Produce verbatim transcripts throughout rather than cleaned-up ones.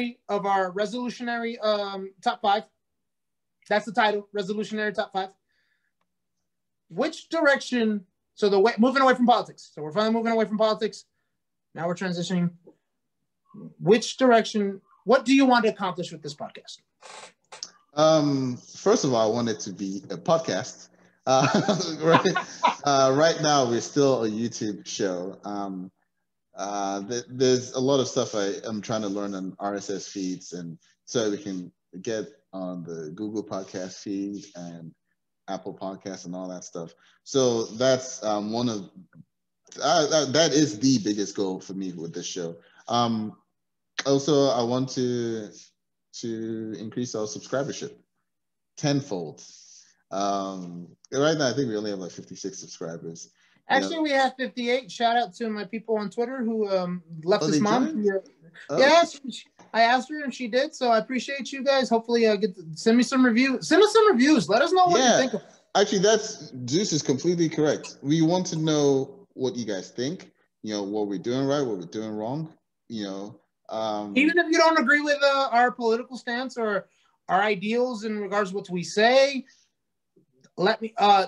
summary of our resolutionary um, top five. That's the title, resolutionary top five. Which direction? So the way, moving away from politics. So we're finally moving away from politics. Now we're transitioning. Which direction? What do you want to accomplish with this podcast? Um, first of all, I want it to be a podcast. Uh, right, uh, right now, we're still a YouTube show. Um, uh, th- there's a lot of stuff I am trying to learn on R S S feeds, and so we can get on the Google podcast feed and Apple Podcasts and all that stuff. So that's um, one of uh, that is the biggest goal for me with this show. Um, also, I want to to increase our subscribership tenfold. Um, right now, I think we only have like fifty-six subscribers. Actually, yeah. We have fifty-eight. Shout out to my people on Twitter who um, left us oh, mom. Yeah. Oh. Yes, I asked her and she did. So I appreciate you guys. Hopefully, I get to send me some reviews. Send us some reviews. Let us know what yeah. you think of. Actually, that's Zeus is completely correct. We want to know what you guys think. You know, what we're doing right, what we're doing wrong. You know, um, even if you don't agree with uh, our political stance or our ideals in regards to what we say. Let me, uh,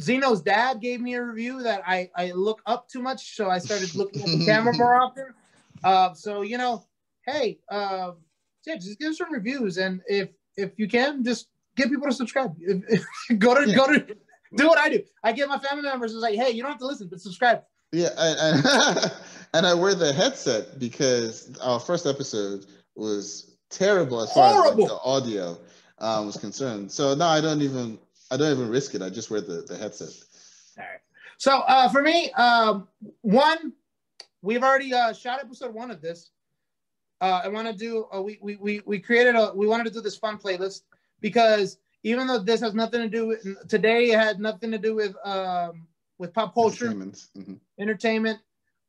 Zino's dad gave me a review that I, I look up too much, so I started looking at the camera more often. Uh, so, you know, hey, uh, yeah, just give some reviews. And if if you can, just get people to subscribe. go to, yeah. go to, do what I do. I get my family members, it's like, hey, you don't have to listen, but subscribe. Yeah, and, and, and I wear the headset because our first episode was terrible as far Horrible. as like, the audio um, was concerned. So now I don't even... I don't even risk it. I just wear the, the headset. All right. So uh, for me, um, one, we've already uh, shot episode one of this. Uh, I want to do. Uh, we we we we created a. We wanted to do this fun playlist because even though this has nothing to do with today, it had nothing to do with um, with pop culture, entertainment. Mm-hmm. entertainment.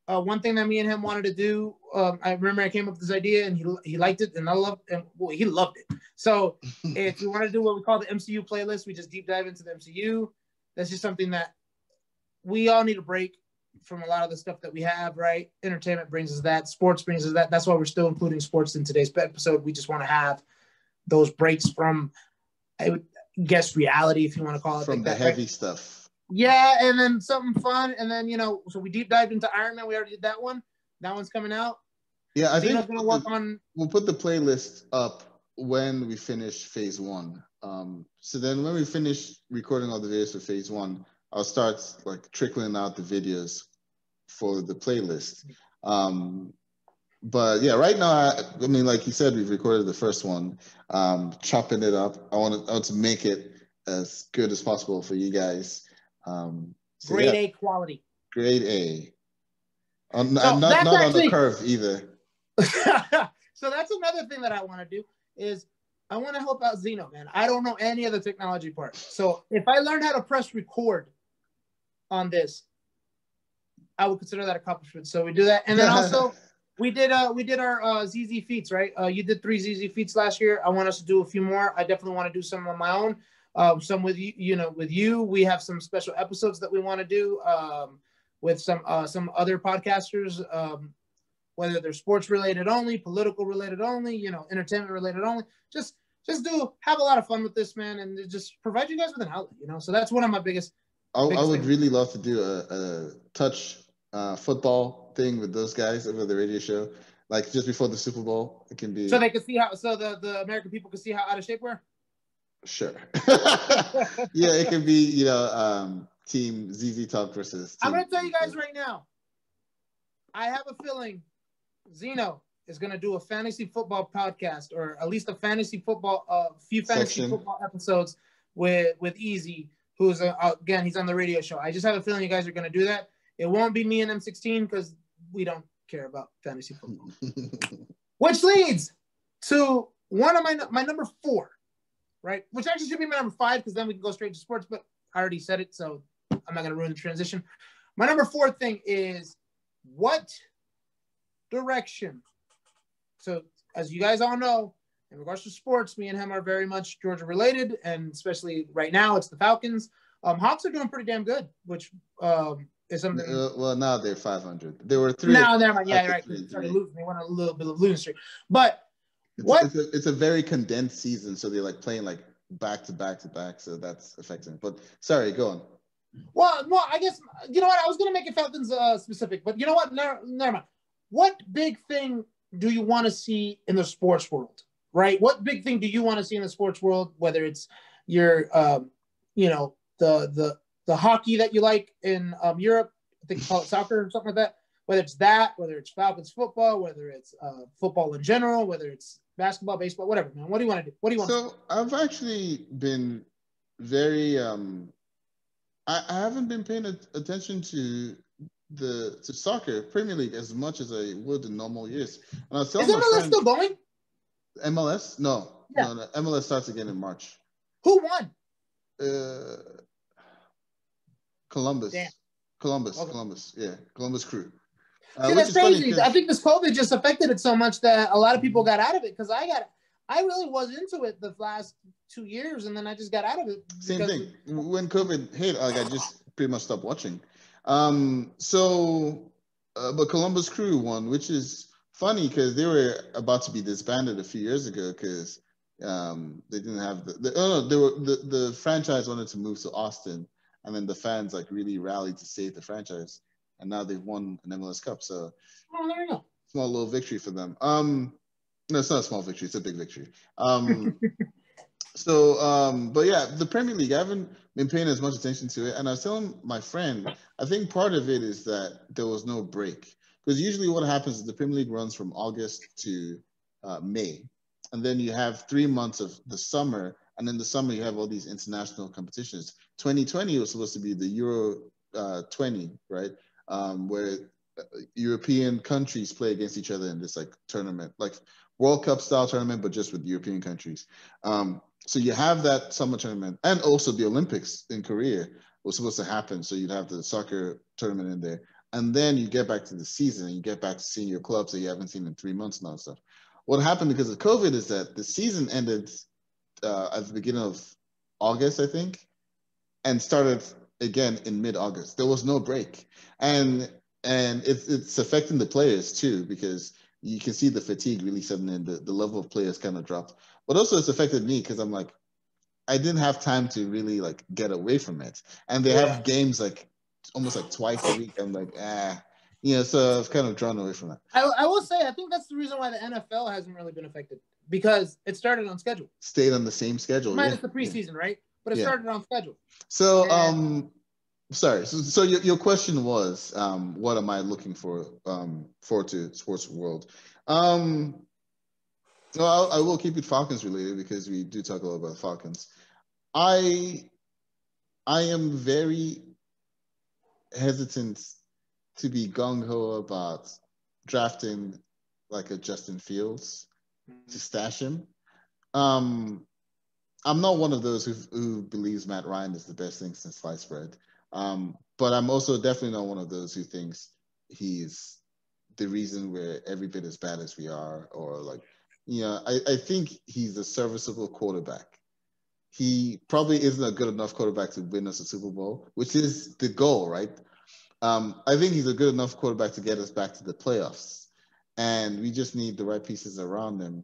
Uh, one thing that me and him wanted to do. Um, I remember I came up with this idea and he he liked it and I loved and well, he loved it. So if you want to do what we call the M C U playlist, we just deep dive into the M C U. That's just something that we all need a break from a lot of the stuff that we have, right? Entertainment brings us that. Sports brings us that. That's why we're still including sports in today's episode. We just want to have those breaks from, I would guess, reality, if you want to call it. From like the that, heavy right? stuff. Yeah, and then something fun, and then, you know, so we deep dived into Iron Man. We already did that one. That one's coming out. Yeah, I Zeno's think gonna work on... we'll put the playlist up when we finish phase one. Um, so then when we finish recording all the videos for phase one, I'll start, like, trickling out the videos for the playlist. Um, but, yeah, right now, I, I mean, like you said, we've recorded the first one, um, chopping it up. I want to, I want to make it as good as possible for you guys. Um, so grade yeah. A quality. Grade A. Um, so not not actually, on the curve either. So that's another thing that I want to do is I want to help out Zeno, man. I don't know any of the technology part. So if I learned how to press record on this, I would consider that accomplishment. So we do that. And then also we did uh we did our uh, Z Z feats, right? Uh, you did three Z Z feats last year. I want us to do a few more. I definitely want to do some on my own. Um, some with you, you know, with you, we have some special episodes that we want to do um, with some uh, some other podcasters, um, whether they're sports related only, political related only, you know, entertainment related only. Just just do have a lot of fun with this, man, and just provide you guys with an outlet, you know. So that's one of my biggest. I, biggest I would things. really love to do a, a touch uh, football thing with those guys over the radio show, like just before the Super Bowl. It can be so they can see how so the, the American people can see how out of shape we're. Sure. Yeah, it could be, you know, um, team Z Z Talk versus. Team I'm going to tell you guys right now, I have a feeling Zeno is going to do a fantasy football podcast or at least a fantasy football, a uh, few fantasy Section. football episodes with, with Easy, who's, a, again, he's on the radio show. I just have a feeling you guys are going to do that. It won't be me and M sixteen because we don't care about fantasy football. Which leads to one of my, my number four. Right, which actually should be my number five because then we can go straight to sports, but I already said it, so I'm not going to ruin the transition. My number four thing is what direction? So as you guys all know, in regards to sports, me and him are very much Georgia related, and especially right now, it's the Falcons. Um, Hawks are doing pretty damn good, which um, is something. Uh, well, now they're five hundred. They were three. No, never mind. Yeah, you're right. They started losing. They went on a little bit of losing streak. But It's what? A, it's, a, it's a very condensed season, so they're like playing like back to back to back, so that's affecting. But sorry, go on. Well, well, I guess you know what I was going to make it Falcons uh, specific, but you know what? Never, never mind. What big thing do you want to see in the sports world, right? What big thing do you want to see in the sports world? Whether it's your, um, you know, the the the hockey that you like in um, Europe, I think they call it soccer or something like that. Whether it's that, whether it's Falcons football, whether it's uh, football in general, whether it's basketball, baseball, whatever, man. What do you want to do? What do you want so to do? I've actually been very um, – I, I haven't been paying a- attention to the to soccer, Premier League, as much as I would in normal years. And I was telling Is M L S friend, still going? M L S? No. Yeah. No, no. M L S starts again in March. Who won? Uh, Columbus. Damn. Columbus. Okay. Columbus. Yeah. Columbus Crew. Uh, See, that's crazy. I think this COVID just affected it so much that a lot of people got out of it because I got, I really was into it the last two years and then I just got out of it. Same thing. When COVID hit, like, I just pretty much stopped watching. Um, so, uh, but Columbus Crew won, which is funny because they were about to be disbanded a few years ago because um, they didn't have the, the oh no, they were the, the franchise wanted to move to Austin and then the fans like really rallied to save the franchise. And now they've won an M L S Cup, so oh, there you go. Small little victory for them. Um, no, it's not a small victory; it's a big victory. Um, so, um, but yeah, the Premier League. I haven't been paying as much attention to it, and I was telling my friend, I think part of it is that there was no break because usually what happens is the Premier League runs from August to uh, May, and then you have three months of the summer, and then the summer you have all these international competitions. twenty twenty was supposed to be the Euro uh, twenty, right? Um, where European countries play against each other in this like tournament, like World Cup style tournament, but just with European countries. Um, so you have that summer tournament and also the Olympics in Korea was supposed to happen. So you'd have the soccer tournament in there. And then you get back to the season and you get back to seeing your clubs that you haven't seen in three months now and stuff. What happened because of COVID is that the season ended uh, at the beginning of August, I think, and started again in mid-August. There was no break, and and it's it's affecting the players too because you can see the fatigue really setting in. The, the level of players kind of dropped, but also it's affected me because I'm like, I didn't have time to really like get away from it, and they yeah. have games like almost like twice a week. I'm like ah, you know, so I've kind of drawn away from that. I, I will say I think that's the reason why the N F L hasn't really been affected because it started on schedule. Stayed on the same schedule. Minus yeah. the preseason, yeah. right? But it yeah. started on schedule. So, um, sorry. So, so your, your question was, um, what am I looking for um, for to sports world? Um, well, I'll, I will keep it Falcons related because we do talk a lot about Falcons. I, I am very hesitant to be gung ho about drafting like a Justin Fields to stash him. Um, I'm not one of those who who believes Matt Ryan is the best thing since sliced bread, um, but I'm also definitely not one of those who thinks he's the reason we're every bit as bad as we are, or like, you know, I, I think he's a serviceable quarterback. He probably isn't a good enough quarterback to win us a Super Bowl, which is the goal, right? Um, I think he's a good enough quarterback to get us back to the playoffs, and we just need the right pieces around him.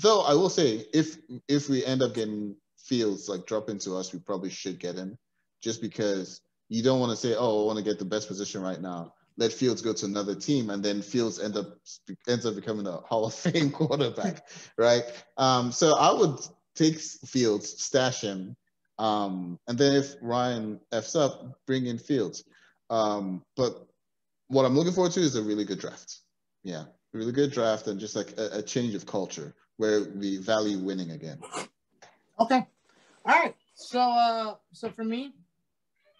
Though I will say, if if we end up getting Fields like drop into us, we probably should get him, just because you don't want to say, oh, I want to get the best position right now. Let Fields go to another team, and then Fields end up ends up becoming a Hall of Fame quarterback, right? Um, so I would take Fields, stash him, um, and then if Ryan f's up, bring in Fields. Um, but what I'm looking forward to is a really good draft. Yeah, really good draft, and just like a, a change of culture, where we value winning again. Okay. All right. So uh, so for me,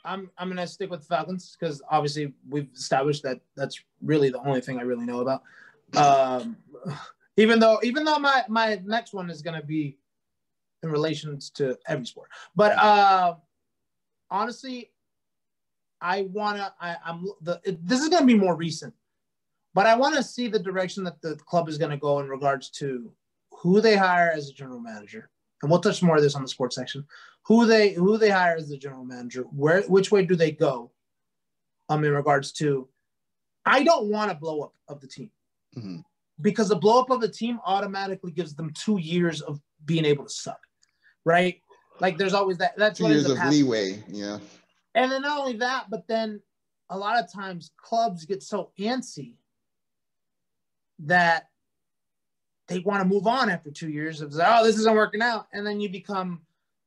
I'm I'm going to stick with the Falcons because obviously we've established that that's really the only thing I really know about. Um, even though even though my, my next one is going to be in relation to every sport. But uh, honestly, I want to – I'm the this is going to be more recent. But I want to see the direction that the club is going to go in regards to – who they hire as a general manager, and we'll touch more of this on the sports section. Who they who they hire as the general manager, where which way do they go? Um, in regards to, I don't want a blow up of the team. Mm-hmm. because the blow up of a team automatically gives them two years of being able to suck, right? Like there's always that. That's two years of leeway, yeah. And then not only that, but then a lot of times clubs get so antsy that they want to move on after two years of, oh, this isn't working out. And then you become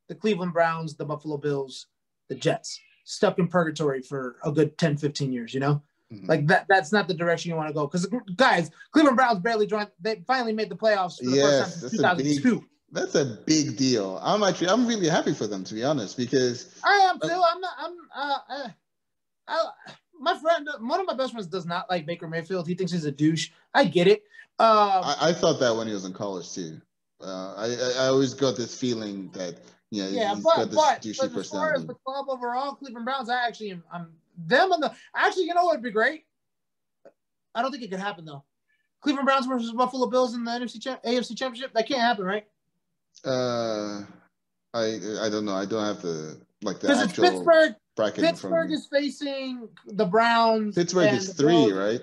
the Cleveland Browns, the Buffalo Bills, the Jets, stuck in purgatory for a good ten, fifteen years, you know? Mm-hmm. Like that that's not the direction you want to go. Because guys, Cleveland Browns barely joined, they finally made the playoffs for the yes, first time in two thousand two. A big, that's a big deal. I'm actually I'm really happy for them, to be honest, because I am too. I'm not I'm uh I, I my friend, one of my best friends does not like Baker Mayfield. He thinks he's a douche. I get it. Um, I, I thought that when he was in college too. Uh, I, I always got this feeling that you know, yeah, he's but, got this but, douchey but as far as the club overall, Cleveland Browns, I actually am I'm them on the actually, you know what would be great? I don't think it could happen though. Cleveland Browns versus Buffalo Bills in the N F C A F C Championship, that can't happen, right? Uh, I I don't know. I don't have the like the actual Pittsburgh bracket. Pittsburgh is facing the Browns. Pittsburgh is three, right?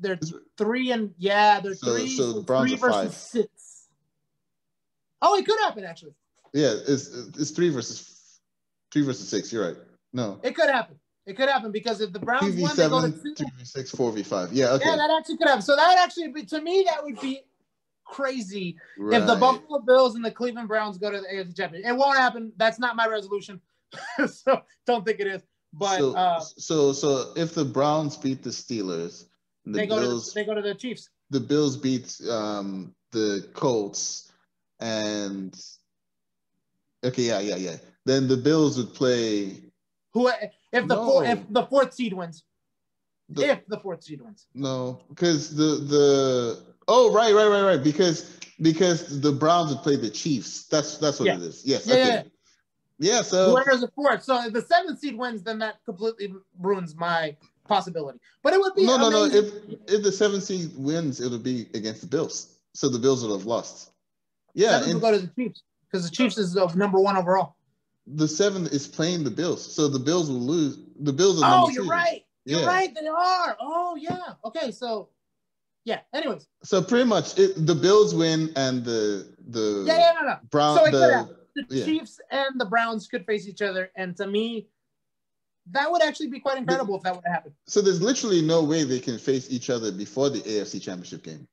They're three and yeah, they're so, three. So the Browns three are versus five. Six. Oh, it could happen actually. Yeah, it's it's three versus three versus six. You're right. No, it could happen. It could happen because if the Browns won, they go to two. three v six, four v five. Yeah, okay. Yeah, that actually could happen. So that actually, be, to me, that would be crazy right. if the Buffalo Bills and the Cleveland Browns go to the A F C Championship. It won't happen. That's not my resolution, so don't think it is. But so, uh, so, so if the Browns beat the Steelers, the they go Bills, to the, they go to the Chiefs. The Bills beat um, the Colts, and okay, yeah, yeah, yeah. Then the Bills would play. Who if the no. four, if the fourth seed wins, the, if the fourth seed wins. No, because the the oh right right right right because because the Browns would play the Chiefs. That's that's what yeah. it is. Yes. Yeah. Okay. Yeah, yeah. yeah. So whoever's the fourth. So if the seventh seed wins, then that completely ruins my possibility. But it would be no amazing. no no. If if the seventh seed wins, it'll be against the Bills. So the Bills would have lost. Yeah. Seventh will go to the Chiefs because the Chiefs is of number one overall. The seven is playing the Bills, so the Bills will lose. The Bills are number two. Oh, you're right. You're yeah. right. They are. Oh, yeah. Okay, so yeah. Anyways, so pretty much it, the Bills win, and the the yeah, yeah, no, no. Brown, so the, the yeah. Chiefs and the Browns could face each other, and to me, that would actually be quite incredible the, if that would happen. So there's literally no way they can face each other before the A F C Championship game.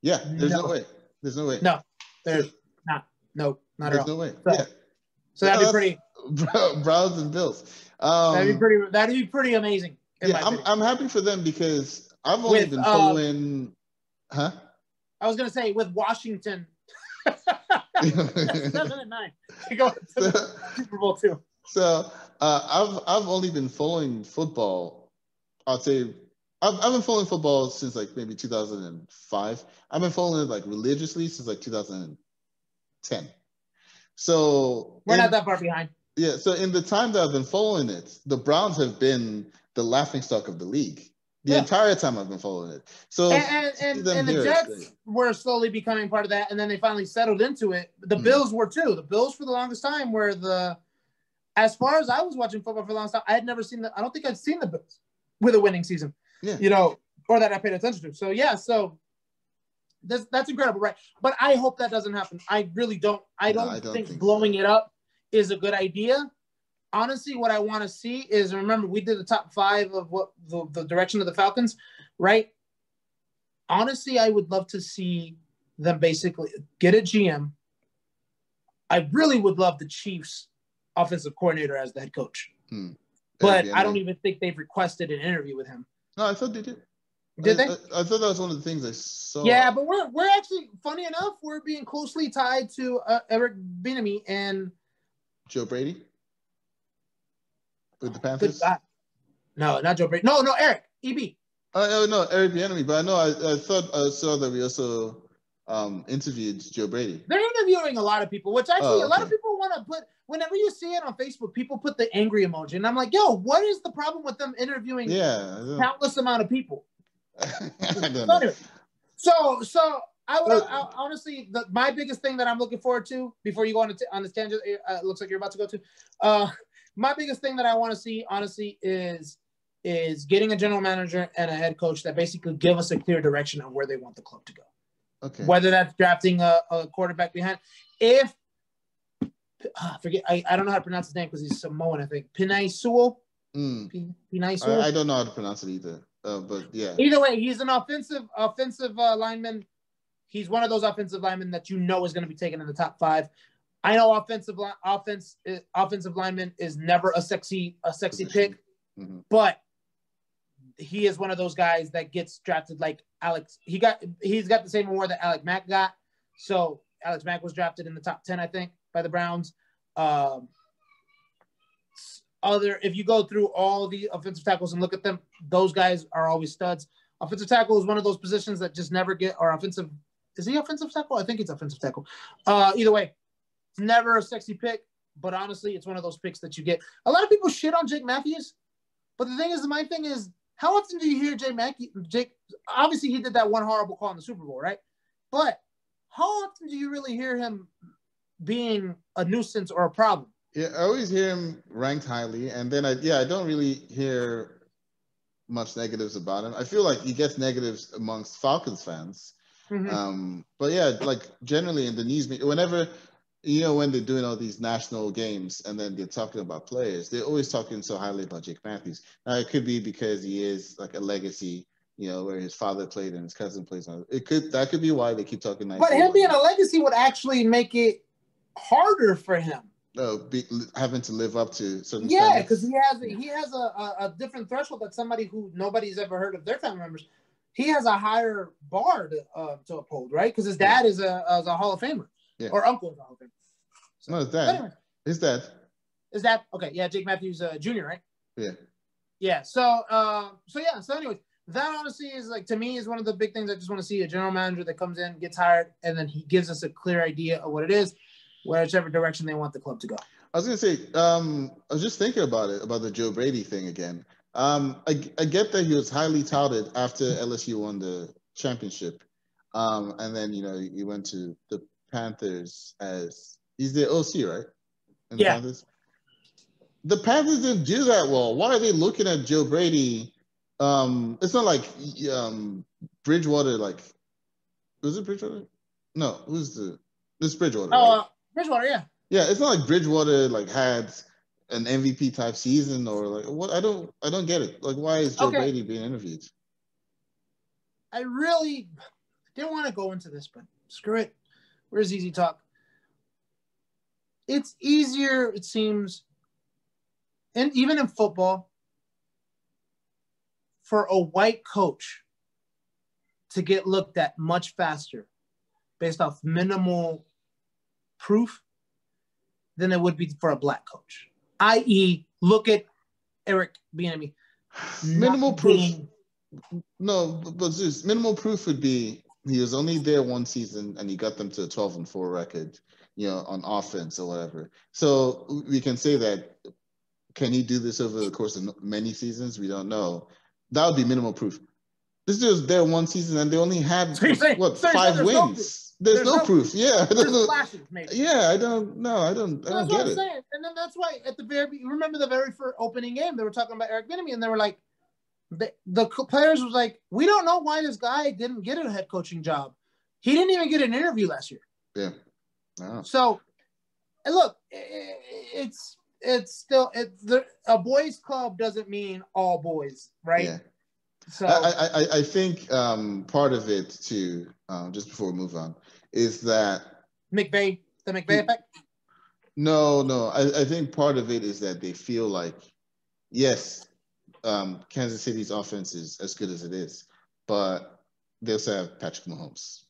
Yeah, there's no, no way. There's no way. No, there's so, not. No, not at all. There's no way. So, yeah. So yeah, that'd be pretty. Bro, Browns and Bills. Um, that'd be pretty. That'd be pretty amazing. Yeah, I'm. I'm happy for them because I've only with, been following. Uh, huh. I was gonna say with Washington. Seven and nine. They go to so, the Super Bowl too. So uh, I've I've only been following football. I'll say I've I've been following football since like maybe two thousand five. I've been following it like religiously since like two thousand ten. So we're in, not that far behind. Yeah. So in the time that I've been following it, the Browns have been the laughingstock of the league the yeah. entire time I've been following it. So and and, and the Jets were slowly becoming part of that, and then they finally settled into it. The mm-hmm. Bills were too. The Bills for the longest time were the, as far as I was watching football for the longest time, I had never seen the. I don't think I've seen the Bills with a winning season. Yeah. You know, or that I paid attention to. So yeah. So. That's, that's incredible, right? But I hope that doesn't happen. I really don't. I don't, no, I don't think, think blowing so. it up is a good idea. Honestly, what I want to see is, remember, we did the top five of what the, the direction of the Falcons, right? Honestly, I would love to see them basically get a G M. I really would love the Chiefs offensive coordinator as the head coach. Hmm. But I don't even think they've requested an interview with him. No, I thought they did. Did they? I, I, I thought that was one of the things I saw. Yeah, but we're we're actually, funny enough, we're being closely tied to uh, Eric Bienemy and Joe Brady with the Panthers. No, not Joe Brady. No, no, Eric E B. Oh uh, no, Eric Bienemy. But I know I, I thought I saw that we also um, interviewed Joe Brady. They're interviewing a lot of people, which actually oh, okay. a lot of people want to put. Whenever you see it on Facebook, people put the angry emoji, and I'm like, yo, what is the problem with them interviewing yeah, countless amount of people? so so I would I, honestly the, my biggest thing that I'm looking forward to before you go on a t- on this tangent it uh, looks like you're about to go to uh my biggest thing that I want to see honestly is is getting a general manager and a head coach that basically give us a clear direction on where they want the club to go. Okay. Whether that's drafting a, a quarterback behind, if uh, forget, I, I don't know how to pronounce his name because he's Samoan, I think. Pinay Sewell. Mm. P- Pinay Sewell. I, I don't know how to pronounce it either. Uh, but yeah. Either way, he's an offensive offensive uh, lineman. He's one of those offensive linemen that you know is going to be taken in the top five. I know offensive li- offense is, offensive lineman is never a sexy a sexy position. pick, mm-hmm. but he is one of those guys that gets drafted like Alex. He got he's got the same award that Alex Mack got. So Alex Mack was drafted in the top ten, I think, by the Browns. Um, other if you go through all the offensive tackles and look at them, those guys are always studs. Offensive tackle is one of those positions that just never get or offensive. Is he offensive tackle? I think it's offensive tackle. Uh, either way, it's never a sexy pick, but honestly, it's one of those picks that you get. A lot of people shit on Jake Matthews, but the thing is, my thing is, how often do you hear Jake Matthews? Jake, obviously, he did that one horrible call in the Super Bowl, right? But how often do you really hear him being a nuisance or a problem? Yeah, I always hear him ranked highly, and then I yeah, I don't really hear much negatives about him. I feel like he gets negatives amongst Falcons fans. Mm-hmm. Um, but yeah, like generally in the news, whenever, you know, when they're doing all these national games and then they're talking about players, they're always talking so highly about Jake Matthews. Now, it could be because he is like a legacy, you know, where his father played and his cousin plays. It could, that could be why they keep talking nice. But him being a legacy would actually make it harder for him. Oh, be, having to live up to certain yeah, because he has he has a, a, a different threshold that somebody who nobody's ever heard of their family members. He has a higher bar to, uh, to uphold, right? Because his dad yeah. is a is a Hall of Famer, yeah. or uncle is a Hall of Famer. So, no, his dad. Anyway. His dad. His dad. Okay, yeah, Jake Matthews uh, Junior, right? Yeah. Yeah. So, uh, so yeah. So, anyways, that honestly is like to me is one of the big things. I just want to see a general manager that comes in, gets hired, and then he gives us a clear idea of what it is, whichever direction they want the club to go. I was gonna say, um, I was just thinking about it about the Joe Brady thing again. Um, I, I get that he was highly touted after L S U won the championship. Um, and then, you know, he went to the Panthers as, he's the O C, right? In yeah. The Panthers? The Panthers didn't do that well. Why are they looking at Joe Brady? Um, it's not like um, Bridgewater, like, was it Bridgewater? No, who's the, it's Bridgewater. Oh, right? uh, Bridgewater, yeah. Yeah, it's not like Bridgewater, like, had an M V P type season or like what? I don't, I don't get it. Like, why is Joe okay. Brady being interviewed? I really didn't want to go into this, but screw it. Where's Z Z Talk? It's easier, it seems, and even in football, for a white coach to get looked at much faster based off minimal proof than it would be for a black coach. that is, look at Eric Bienemy. Minimal proof. Being... No, but Zeus, minimal proof would be he was only there one season and he got them to a twelve and four record, you know, on offense or whatever. So we can say that. Can he do this over the course of many seasons? We don't know. That would be minimal proof. This dude was there one season and they only had so saying, what so five wins. No There's, there's no, no proof. Yeah. There's flashes, maybe. Yeah, I don't know. I don't, I don't get it. That's what I'm saying. And then that's why at the very, remember the very first opening game, they were talking about Eric Bienemy, and they were like, the, the players was like, we don't know why this guy didn't get a head coaching job. He didn't even get an interview last year. Yeah. Wow. So, look, it, it's it's still, it's the, a boys club doesn't mean all boys, right? Yeah. So I, I, I think um, part of it too, um, just before we move on, is that McVay, the McVay effect? No, no. I, I think part of it is that they feel like, yes, um, Kansas City's offense is as good as it is, but they also have Patrick Mahomes.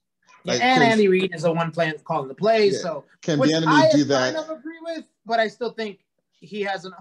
Like, yeah, and Andy Reid is the one playing calling the plays. Yeah. So can the enemy I do that? I kind of agree with, but I still think he has an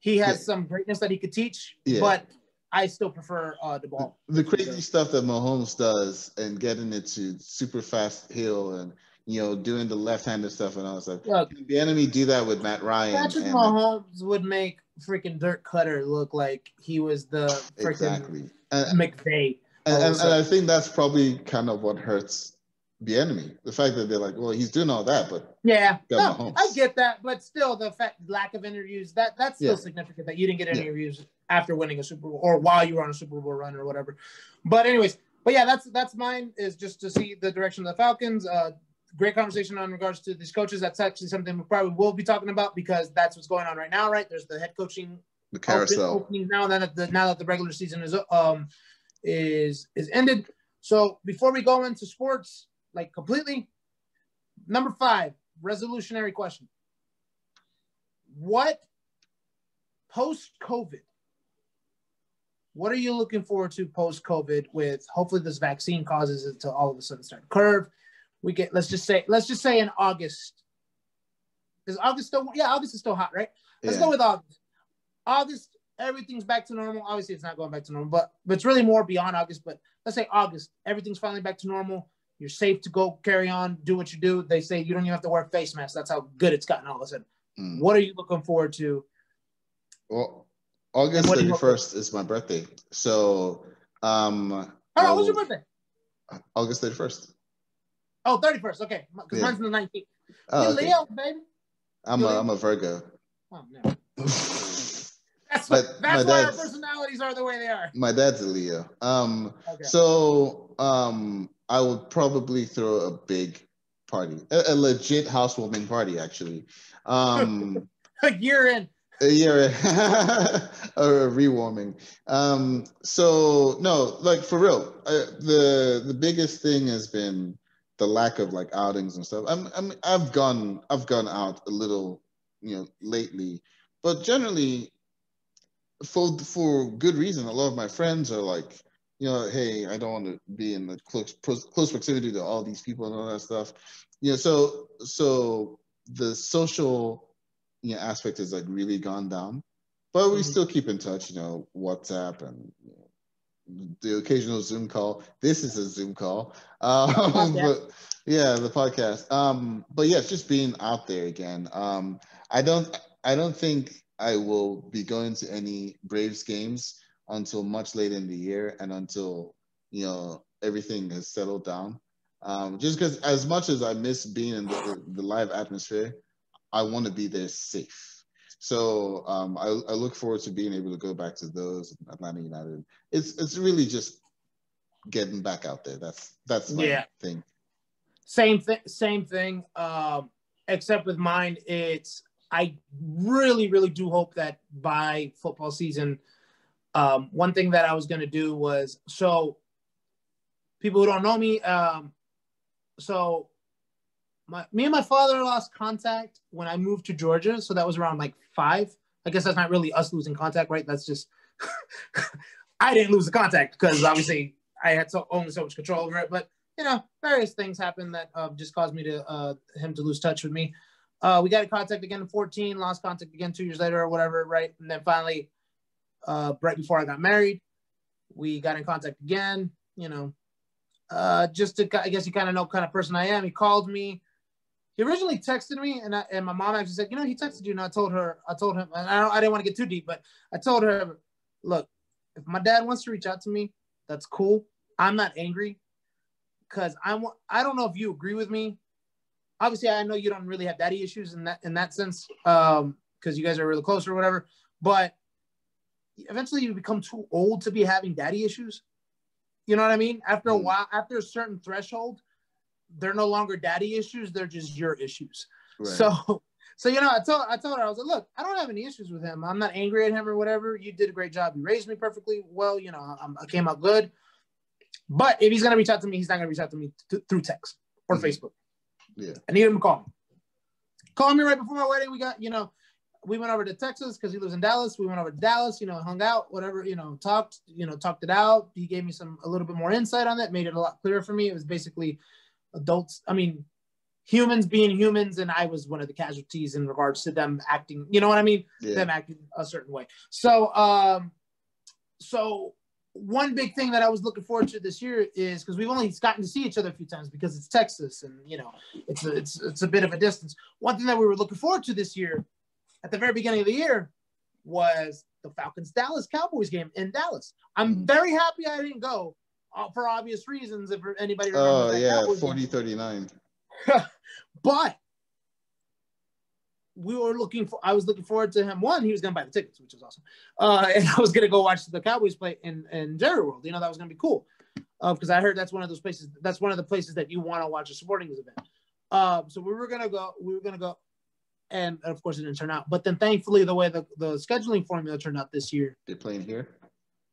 he has yeah. some greatness that he could teach, yeah. but. I still prefer uh, the ball. The crazy so. stuff that Mahomes does and getting it to super fast hill and, you know, doing the left-handed stuff and all that stuff. Look, can the enemy do that with Matt Ryan? Patrick and Mahomes would make freaking Dirk Cutter look like he was the freaking exactly. McVay. And, and, and I think that's probably kind of what hurts the enemy. The fact that they're like, well, he's doing all that, but Yeah, no, I get that, but still, the fact, lack of interviews, that that's still yeah. significant that you didn't get any yeah. interviews after winning a Super Bowl or while you were on a Super Bowl run or whatever. But anyways, but yeah, that's that's mine, is just to see the direction of the Falcons. Uh, great conversation on regards to these coaches. That's actually something we probably will be talking about, because that's what's going on right now, right? There's the head coaching the carousel now that the now that the regular season is um is is ended. So before we go into sports, like completely, number five, resolutionary question. What post-COVID, what are you looking forward to post-COVID with, hopefully this vaccine causes it to all of a sudden start curve? We get, let's just say, let's just say in August. Is August still, yeah, August is still hot, right? Let's yeah. go with August. August, everything's back to normal. Obviously, it's not going back to normal, but, but it's really more beyond August. But let's say August, everything's finally back to normal. You're safe to go carry on, do what you do. They say you don't even have to wear a face mask. That's how good it's gotten all of a sudden. Mm. What are you looking forward to? Well, August thirty-first is my birthday. So, um, oh, no, what's your birthday? August thirty-first. Oh, thirty-first. Okay. Because yeah. mine's the nineteenth. Oh, okay. Leo, baby. I'm, a, I'm a Virgo. Oh, no. That's, my, what, that's why our personalities are the way they are. My dad's a Leo. Um, okay. So, um, I would probably throw a big party, a, a legit housewarming party, actually. Um, a year in. A year in. Or a rewarming. Um, so, no, like, for real, uh, the the biggest thing has been the lack of, like, outings and stuff. I'm, I'm, I've gone, I've gone out a little, you know, lately. But generally, for for good reason, a lot of my friends are like, you know, hey, I don't want to be in the close close proximity to all these people and all that stuff. You know, so so the social, you know, aspect has like really gone down, but we mm-hmm. still keep in touch. You know, WhatsApp and you know, the occasional Zoom call. This is a Zoom call, um, but yeah, the podcast. Um, but yeah, it's just being out there again. Um, I don't I don't think I will be going to any Braves games until much later in the year, and until, you know, everything has settled down. Um, just because as much as I miss being in the, the live atmosphere, I want to be there safe. So um, I, I look forward to being able to go back to those, Atlanta United. It's it's really just getting back out there. That's that's my yeah. thing. Same thing. Same thing. Um, except with mine, it's I really really do hope that by football season. Um, one thing that I was going to do was, so people who don't know me, um, so my, me and my father lost contact when I moved to Georgia. So that was around like five. I guess that's not really us losing contact, right? That's just, I didn't lose the contact because obviously I had so, only so much control over it, but you know, various things happened that uh, just caused me to, uh, him to lose touch with me. Uh, we got in contact again in fourteen, lost contact again two years later or whatever, right? And then finally, Uh, right before I got married, we got in contact again, you know, uh, just to, I guess you kind of know what kind of person I am. He called me. He originally texted me, and I, and my mom actually said, you know, he texted you, and I told her, I told him, and I, don't, I didn't want to get too deep, but I told her, look, if my dad wants to reach out to me, that's cool. I'm not angry, because I'm, I don't know if you agree with me. Obviously, I know you don't really have daddy issues in that, in that sense, um, because you guys are really close or whatever, but eventually you become too old to be having daddy issues. You know what I mean? After a while, after a certain threshold, they're no longer daddy issues. They're just your issues. Right. So, so, you know, I told, I told her, I was like, look, I don't have any issues with him. I'm not angry at him or whatever. You did a great job. You raised me perfectly well. You know, I, I came out good, but if he's going to reach out to me, he's not going to reach out to me th- through text or mm-hmm. Facebook. Yeah. I need him to call me. Call me right before my wedding. We got, you know, we went over to Texas because he lives in Dallas. We went over to Dallas, you know, hung out, whatever, you know, talked, you know, talked it out. He gave me some, a little bit more insight on that, made it a lot clearer for me. It was basically adults, I mean, humans being humans. And I was one of the casualties in regards to them acting, you know what I mean? Yeah. Them acting a certain way. So, um, so one big thing that I was looking forward to this year is because we've only gotten to see each other a few times because it's Texas and, you know, it's a, it's, it's a bit of a distance. One thing that we were looking forward to this year at the very beginning of the year was the Falcons Dallas Cowboys game in Dallas. I'm very happy I didn't go uh, for obvious reasons. If anybody remembers, oh that yeah, forty thirty-nine. But we were looking for, I was looking forward to him. One, he was going to buy the tickets, which was awesome. Uh, and I was going to go watch the Cowboys play in, in Jerry World. You know, that was going to be cool. Uh, because I heard that's one of those places, that's one of the places that you want to watch a sporting event. Uh, so we were going to go, we were going to go. And of course it didn't turn out. But then thankfully the way the, the scheduling formula turned out this year. They're playing here?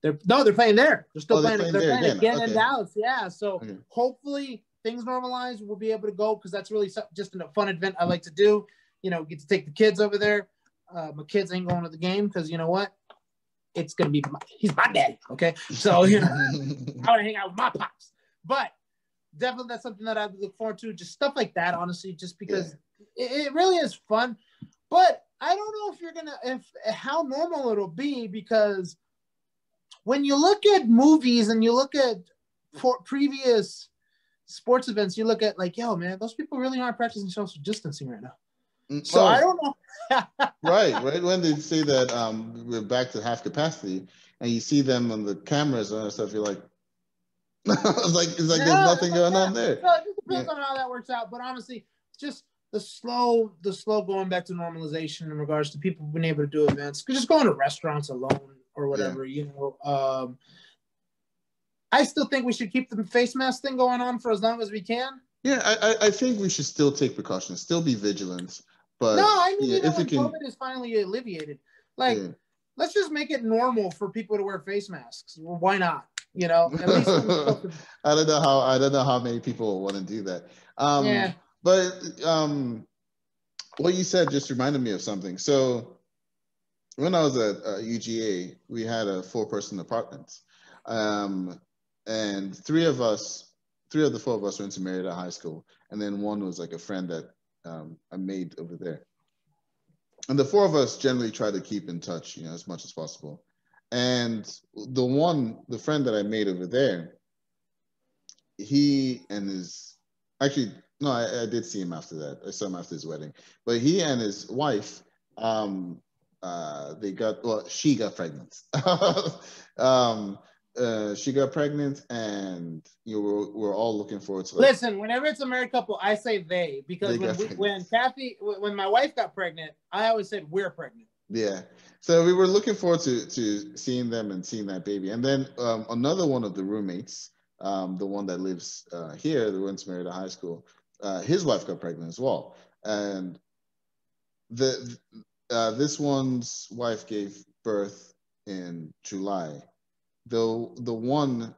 They're No, they're playing there. They're still oh, playing, they're playing, they're playing again, again okay. in Dallas. Yeah, so okay. hopefully things normalize. We'll be able to go because that's really just a fun event I like to do. You know, get to take the kids over there. Uh, my kids ain't going to the game because you know what? It's going to be my, he's my daddy, okay? So, you know, I want to hang out with my pops. But definitely that's something that I look forward to. Just stuff like that, honestly, just because yeah. – It really is fun, but I don't know if you're going to, if how normal it'll be, because when you look at movies and you look at for previous sports events, you look at like, yo, man, those people really aren't practicing social distancing right now. So oh, I don't know. right, right. When they say that um, we're back to half capacity and you see them on the cameras and stuff, you're like, it's like, it's like no, there's nothing like, going yeah. on there. No, it just depends yeah. on how that works out, but honestly, just The slow, the slow going back to normalization in regards to people being able to do events, just going to restaurants alone or whatever, yeah. you know. Um, I still think we should keep the face mask thing going on for as long as we can. Yeah, I, I think we should still take precautions, still be vigilant. But no, I mean, yeah, you know, if when can... COVID is finally alleviated, like yeah. let's just make it normal for people to wear face masks. Well, why not? You know, at least to... I don't know how I don't know how many people want to do that. Um, yeah. But um, what you said just reminded me of something. So when I was at uh, U G A, we had a four-person apartment. Um, and three of us, three of the four of us went to Merida High School. And then one was like a friend that um, I made over there. And the four of us generally try to keep in touch, you know, as much as possible. And the one, the friend that I made over there, he and his, actually, No, I, I did see him after that. I saw him after his wedding. But he and his wife, um, uh, they got, well, she got pregnant. um, uh, she got pregnant, and you know, we're, we're all looking forward to it. Like, listen, whenever it's a married couple, I say they, because they when, we, when Kathy, when my wife got pregnant, I always said we're pregnant. Yeah. So we were looking forward to, to seeing them and seeing that baby. And then um, another one of the roommates, um, the one that lives uh, here, that went to Merida High School, Uh, his wife got pregnant as well, and the uh, this one's wife gave birth in July. Though the one,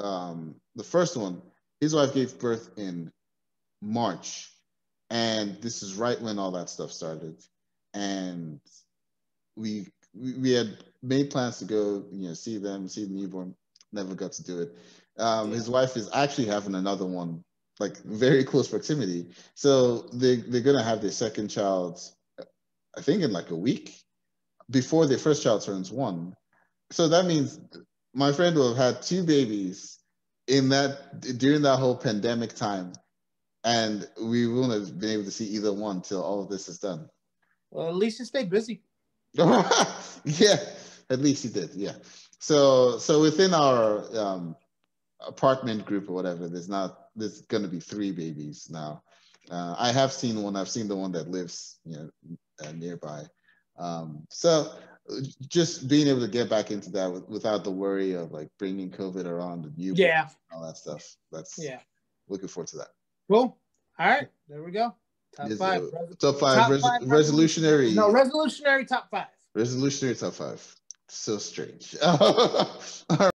um, the first one, his wife gave birth in March, and this is right when all that stuff started, and we we had made plans to go, you know, see them, see the newborn. Never got to do it. Um, yeah. His wife is actually having another one, like very close proximity. So they, they're gonna have their second child, I think in like a week before their first child turns one. So that means my friend will have had two babies in that, during that whole pandemic time. And we won't have been able to see either one till all of this is done. Well, at least he stayed busy. yeah, at least he did, yeah. So, so within our um, apartment group or whatever, there's not, there's going to be three babies now. Uh, I have seen one. I've seen the one that lives, you know, uh, nearby. Um, so just being able to get back into that with, without the worry of like bringing COVID around the new yeah all that stuff. That's yeah. Looking forward to that. Cool. All right, there we go. Top There's five. A, top five. Top res five resolutionary. No, resolutionary top five. Resolutionary top five. So strange. all right.